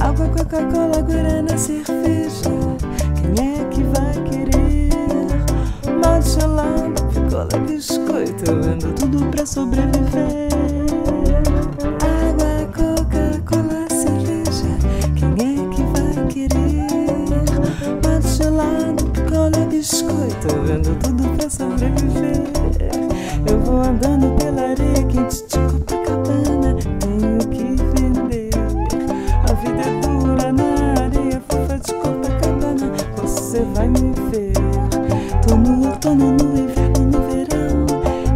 Água, Coca-Cola, guaraná, cerveja, quem é que vai querer? Mal gelado, picolé, biscoito, vendo tudo pra sobreviver. Água, Coca-Cola, cerveja, quem é que vai querer? Mal gelado, picolé, biscoito, vendo tudo pra sobreviver. Eu vou andando pela areia quente de Copacabana, tenho que vender. A vida é dura na areia fofa de Copacabana, você vai me ver. Tô no outono, no inverno, no verão,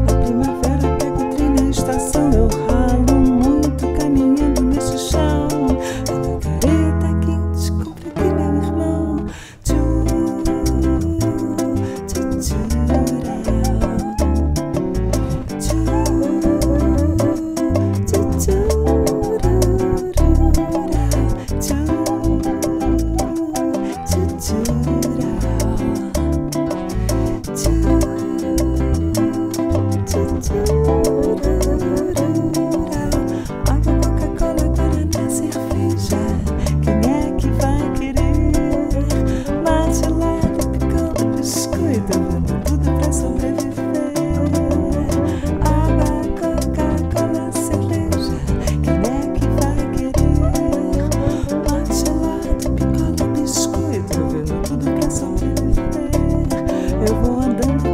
na primavera pego o trem na estação. Eu ralo muito caminhando neste chão. Na careta quente completei meu irmão. Água, Coca-Cola, guaraná, cerveja, quem é que vai querer? Mate, lata, picolé, biscoito, vendo tudo pra sobreviver. Água, Coca-Cola, cerveja, quem é que vai querer? Mate, lata, picolé, biscoito, vendo tudo pra sobreviver. Eu vou andando